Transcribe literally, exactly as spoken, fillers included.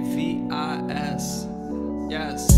Davis. Yes.